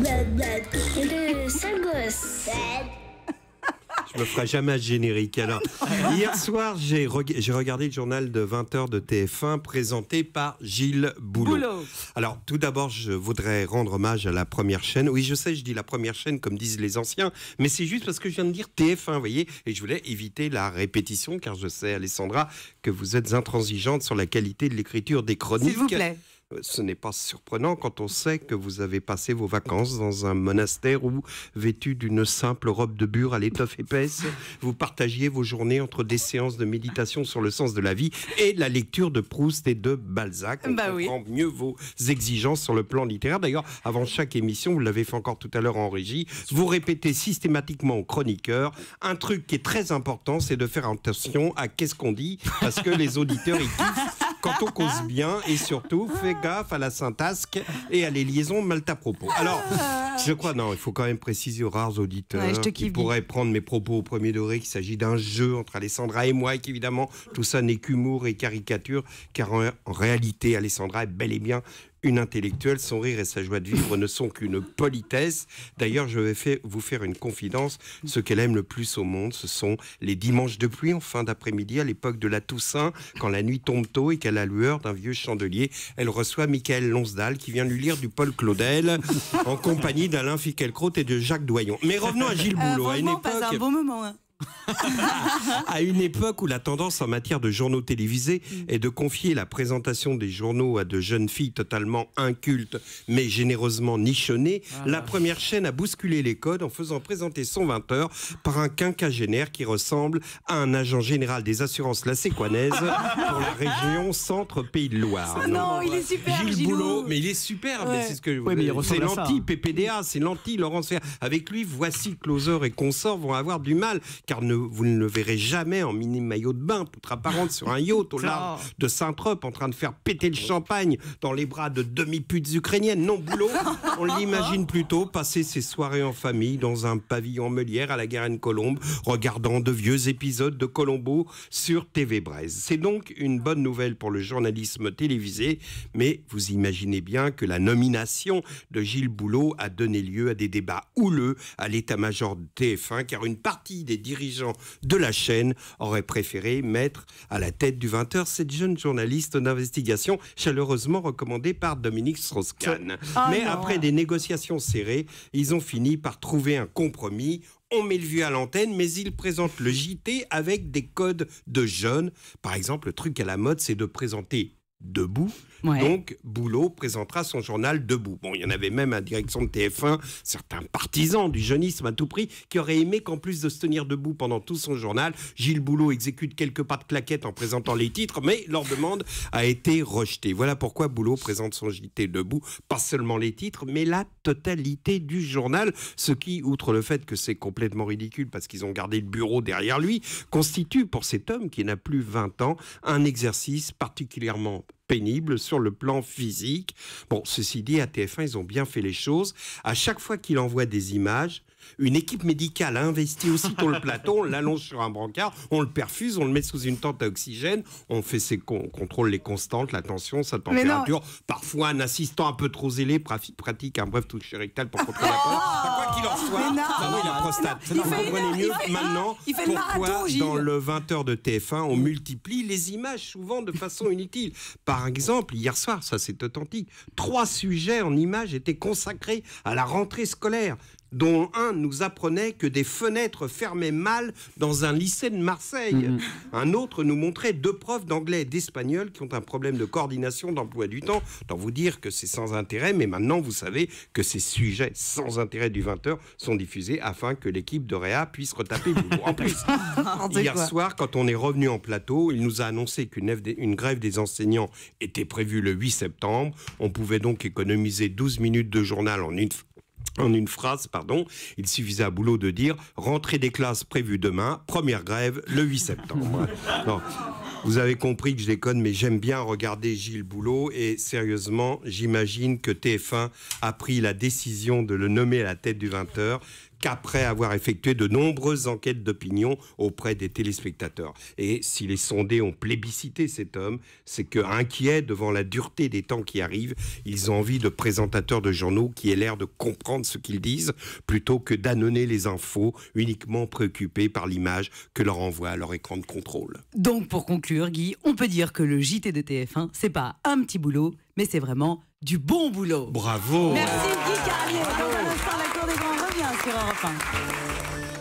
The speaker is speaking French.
Le sale gosse. Je me ferai jamais à générique. Alors, hier soir, j'ai regardé le journal de 20h de TF1 présenté par Gilles Bouleau. Alors, tout d'abord, je voudrais rendre hommage à la première chaîne. Oui, je sais, je dis la première chaîne comme disent les anciens, mais c'est juste parce que je viens de dire TF1, vous voyez, et je voulais éviter la répétition, car je sais, Alessandra, que vous êtes intransigeante sur la qualité de l'écriture des chroniques. S'il vous plaît. Ce n'est pas surprenant quand on sait que vous avez passé vos vacances dans un monastère où, vêtu d'une simple robe de bure à l'étoffe épaisse, vous partagiez vos journées entre des séances de méditation sur le sens de la vie et la lecture de Proust et de Balzac. On comprend mieux vos exigences sur le plan littéraire. D'ailleurs, avant chaque émission, vous l'avez fait encore tout à l'heure en régie, vous répétez systématiquement aux chroniqueurs un truc qui est très important, c'est de faire attention à qu'est-ce qu'on dit, parce que les auditeurs, ils kiffent quand on cause bien, et surtout, fais gaffe à la syntasque et à les liaisons mal à propos. Alors, je crois, non, il faut quand même préciser aux rares auditeurs qui pourraient prendre mes propos au premier degré qu'il s'agit d'un jeu entre Alessandra et moi, et qu'évidemment, tout ça n'est qu'humour et caricature, car en réalité, Alessandra est bel et bien une intellectuelle, son rire et sa joie de vivre ne sont qu'une politesse. D'ailleurs, je vais vous faire une confidence. Ce qu'elle aime le plus au monde, ce sont les dimanches de pluie en fin d'après-midi, à l'époque de la Toussaint, quand la nuit tombe tôt et qu'à la lueur d'un vieux chandelier, elle reçoit Michel Lonsdal qui vient lui lire du Paul Claudel en compagnie d'Alain Fickelkraut et de Jacques Doyon. Mais revenons à Gilles Bouleau. À une époque... passe un bon moment, hein. À une époque où la tendance en matière de journaux télévisés est de confier la présentation des journaux à de jeunes filles totalement incultes mais généreusement nichonnées, la première chaîne a bousculé les codes en faisant présenter son 20h par un quinquagénaire qui ressemble à un agent général des assurances la Séquanaise pour la région centre-Pays de Loire. Non, il est super, Gilles Bouleau, mais il est super, ouais. C'est ce que c'est l'anti-PPDA, c'est l'anti-Laurence Ferre. Avec lui, voici Closer et consorts vont avoir du mal, car vous ne le verrez jamais en mini-maillot de bain, toute apparente sur un yacht au large de Saint-Trope, en train de faire péter le champagne dans les bras de demi-putes ukrainiennes. Non, Bouleau, on l'imagine plutôt passer ses soirées en famille dans un pavillon Meulière à la Garenne-Colombe, regardant de vieux épisodes de Colombo sur TV Brez. C'est donc une bonne nouvelle pour le journalisme télévisé, mais vous imaginez bien que la nomination de Gilles Bouleau a donné lieu à des débats houleux à l'état-major de TF1, car une partie des dirigeants de la chaîne auraient préféré mettre à la tête du 20h cette jeune journaliste d'investigation chaleureusement recommandée par Dominique Strauss-Kahn. Mais après des négociations serrées, ils ont fini par trouver un compromis. On met le vieux à l'antenne, mais il présente le JT avec des codes de jeunes. Par exemple, le truc à la mode, c'est de présenter debout. Ouais. Donc, Bouleau présentera son journal debout. Bon, il y en avait même à la direction de TF1, certains partisans du jeunisme à tout prix, qui auraient aimé qu'en plus de se tenir debout pendant tout son journal, Gilles Bouleau exécute quelques pas de claquettes en présentant les titres, mais leur demande a été rejetée. Voilà pourquoi Bouleau présente son JT debout, pas seulement les titres, mais la totalité du journal, ce qui, outre le fait que c'est complètement ridicule parce qu'ils ont gardé le bureau derrière lui, constitue pour cet homme qui n'a plus 20 ans un exercice particulièrement pénible sur le plan physique. Bon, ceci dit, à TF1, ils ont bien fait les choses. À chaque fois qu'il envoie des images, une équipe médicale a investi aussitôt le plateau, on l'allonge sur un brancard, on le perfuse, on le met sous une tente à oxygène, on fait ses contrôle les constantes, la tension, sa température. Parfois, un assistant un peu trop zélé pratique un bref toucher rectal pour contrôler la prostate. Quoi qu'il en soit, la prostate. Vous comprenez mieux maintenant pourquoi, dans le 20h de TF1, on multiplie les images, souvent de façon inutile. Par exemple, hier soir, ça c'est authentique, 3 sujets en images étaient consacrés à la rentrée scolaire, dont un nous apprenait que des fenêtres fermaient mal dans un lycée de Marseille. Un autre nous montrait 2 profs d'anglais et d'espagnol qui ont un problème de coordination d'emploi du temps. Tant vous dire que c'est sans intérêt, mais maintenant vous savez que ces sujets sans intérêt du 20h sont diffusés afin que l'équipe de Réa puisse retaper Bouleau. En plus, hier soir, quand on est revenu en plateau, il nous a annoncé qu'une grève des enseignants était prévue le 8 septembre. On pouvait donc économiser 12 minutes de journal en une phrase, pardon. Il suffisait à Bouleau de dire « Rentrée des classes prévue demain, première grève le 8 septembre ». Non. Vous avez compris que je déconne, mais j'aime bien regarder Gilles Bouleau. Et sérieusement, j'imagine que TF1 a pris la décision de le nommer à la tête du 20h, qu'après avoir effectué de nombreuses enquêtes d'opinion auprès des téléspectateurs. Et si les sondés ont plébiscité cet homme, c'est que, inquiets devant la dureté des temps qui arrivent, ils ont envie de présentateurs de journaux qui aient l'air de comprendre ce qu'ils disent, plutôt que d'annoncer les infos, uniquement préoccupés par l'image que leur envoie leur écran de contrôle. Donc pour conclure, Guy, on peut dire que le JT de TF1, c'est pas un petit boulot, mais c'est vraiment du bon boulot. Bravo. Merci Guy Carlier. Bravo. Dans un instant, la Cour des Grands revient sur Europe 1.